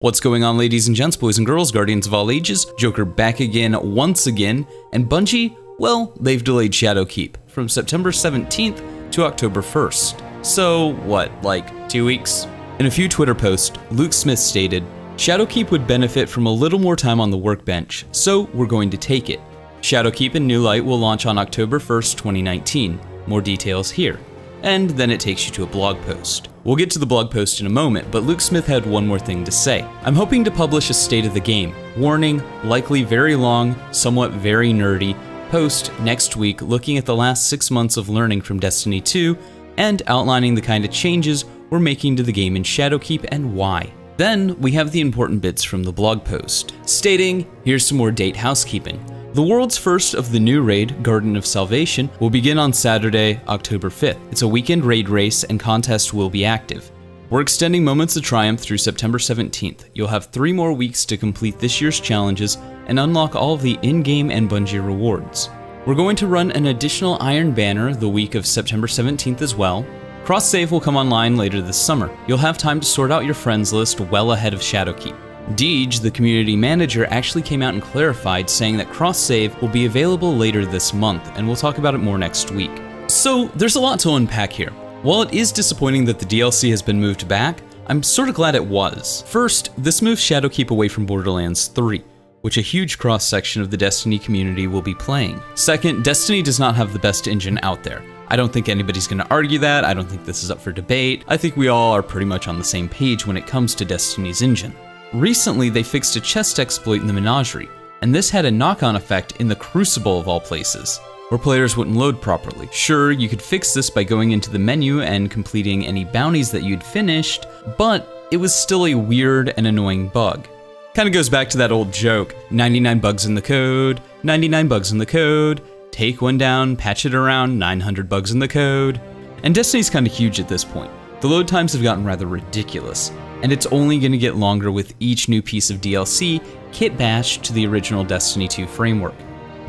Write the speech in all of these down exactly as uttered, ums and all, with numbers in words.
What's going on, ladies and gents, boys and girls, guardians of all ages? Joker back again once again, and Bungie, well, they've delayed Shadowkeep from September seventeenth to October first. So what, like two weeks? In a few Twitter posts, Luke Smith stated, "Shadowkeep would benefit from a little more time on the workbench, so we're going to take it. Shadowkeep and New Light will launch on October first, twenty nineteen. More details here." And then it takes you to a blog post. We'll get to the blog post in a moment, but Luke Smith had one more thing to say. "I'm hoping to publish a state of the game. Warning, likely very long, somewhat very nerdy, post next week looking at the last six months of learning from Destiny two and outlining the kind of changes we're making to the game in Shadowkeep and why." Then we have the important bits from the blog post, stating, here's some more date housekeeping. The world's first of the new raid, Garden of Salvation, will begin on Saturday, October fifth. It's a weekend raid race and contest will be active. We're extending Moments of Triumph through September seventeenth. You'll have three more weeks to complete this year's challenges and unlock all of the in-game and Bungie rewards. We're going to run an additional Iron Banner the week of September seventeenth as well. Cross Save will come online later this summer. You'll have time to sort out your friends list well ahead of Shadowkeep. Deej, the community manager, actually came out and clarified, saying that Cross Save will be available later this month, and we'll talk about it more next week. So there's a lot to unpack here. While it is disappointing that the D L C has been moved back, I'm sort of glad it was. First, this moves Shadowkeep away from Borderlands three, which a huge cross-section of the Destiny community will be playing. Second, Destiny does not have the best engine out there. I don't think anybody's going to argue that. I don't think this is up for debate. I think we all are pretty much on the same page when it comes to Destiny's engine. Recently, they fixed a chest exploit in the Menagerie, and this had a knock-on effect in the Crucible of all places, where players wouldn't load properly. Sure, you could fix this by going into the menu and completing any bounties that you'd finished, but it was still a weird and annoying bug. Kind of goes back to that old joke, ninety-nine bugs in the code, ninety-nine bugs in the code, take one down, patch it around, nine hundred bugs in the code. And Destiny's kind of huge at this point. The load times have gotten rather ridiculous, and it's only going to get longer with each new piece of D L C kit-bashed to the original Destiny two framework.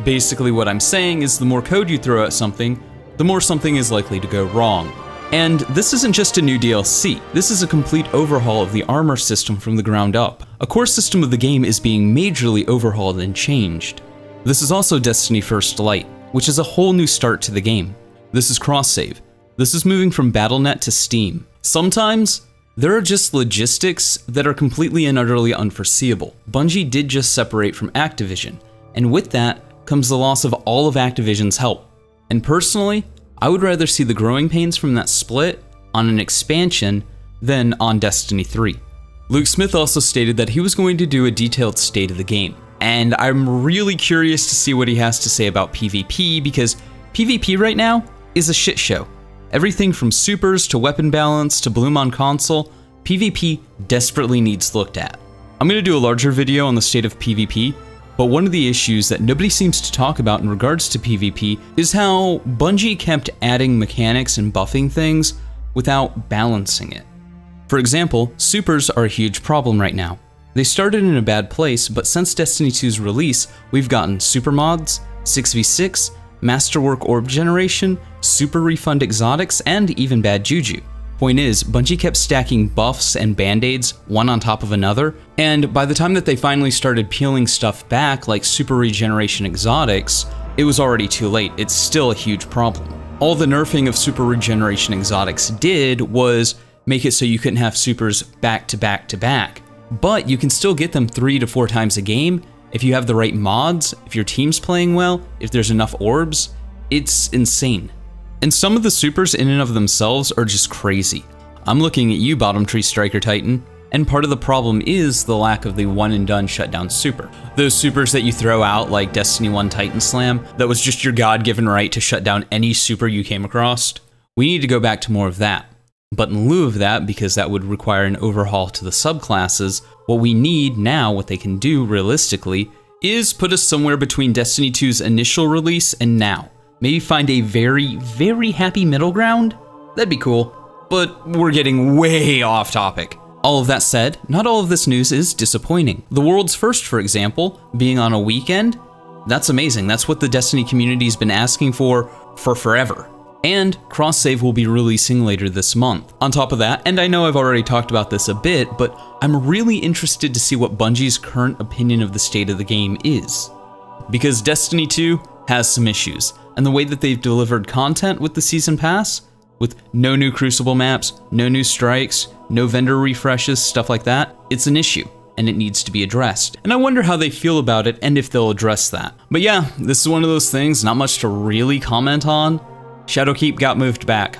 Basically what I'm saying is the more code you throw at something, the more something is likely to go wrong. And this isn't just a new D L C, this is a complete overhaul of the armor system from the ground up. A core system of the game is being majorly overhauled and changed. This is also Destiny First Light, which is a whole new start to the game. This is Cross Save. This is moving from Battle dot net to Steam. Sometimes, there are just logistics that are completely and utterly unforeseeable. Bungie did just separate from Activision, and with that comes the loss of all of Activision's help. And personally, I would rather see the growing pains from that split on an expansion than on Destiny three. Luke Smith also stated that he was going to do a detailed state of the game, and I'm really curious to see what he has to say about PvP, because PvP right now is a shit show. Everything from supers to weapon balance to bloom on console, PvP desperately needs looked at. I'm going to do a larger video on the state of PvP, but one of the issues that nobody seems to talk about in regards to PvP is how Bungie kept adding mechanics and buffing things without balancing it. For example, supers are a huge problem right now. They started in a bad place, but since Destiny two's release, we've gotten super mods, six v six, Masterwork Orb Generation, Super Refund Exotics, and even Bad Juju. Point is, Bungie kept stacking buffs and band-aids one on top of another, and by the time that they finally started peeling stuff back like Super Regeneration Exotics, it was already too late. It's still a huge problem. All the nerfing of Super Regeneration Exotics did was make it so you couldn't have supers back to back to back, but you can still get them three to four times a game if you have the right mods, if your team's playing well, if there's enough orbs. It's insane. And some of the supers in and of themselves are just crazy. I'm looking at you, Bottom Tree Striker Titan, and part of the problem is the lack of the one and done shutdown super. Those supers that you throw out like Destiny one Titan Slam, that was just your god-given right to shut down any super you came across. We need to go back to more of that. But in lieu of that, because that would require an overhaul to the subclasses, what we need now, what they can do realistically, is put us somewhere between Destiny two's initial release and now. Maybe find a very, very happy middle ground? That'd be cool. But we're getting way off topic. All of that said, not all of this news is disappointing. The world's first, for example, being on a weekend, that's amazing. That's what the Destiny community's been asking for for forever. and Cross Save will be releasing later this month. On top of that, and I know I've already talked about this a bit, but I'm really interested to see what Bungie's current opinion of the state of the game is. Because Destiny two has some issues, and the way that they've delivered content with the Season Pass, with no new Crucible maps, no new strikes, no vendor refreshes, stuff like that, it's an issue, and it needs to be addressed. And I wonder how they feel about it and if they'll address that. But yeah, this is one of those things, not much to really comment on. Shadowkeep got moved back.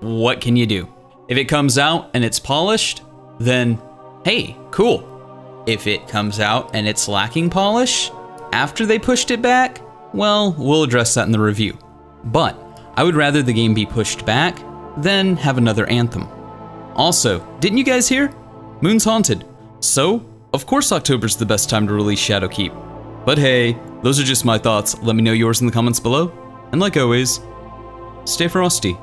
What can you do? If it comes out and it's polished, then hey, cool. If it comes out and it's lacking polish after they pushed it back, well, we'll address that in the review. But I would rather the game be pushed back than have another Anthem. Also, didn't you guys hear? Moon's haunted. So, of course October's the best time to release Shadowkeep. But hey, those are just my thoughts. Let me know yours in the comments below. And like always, stay frosty.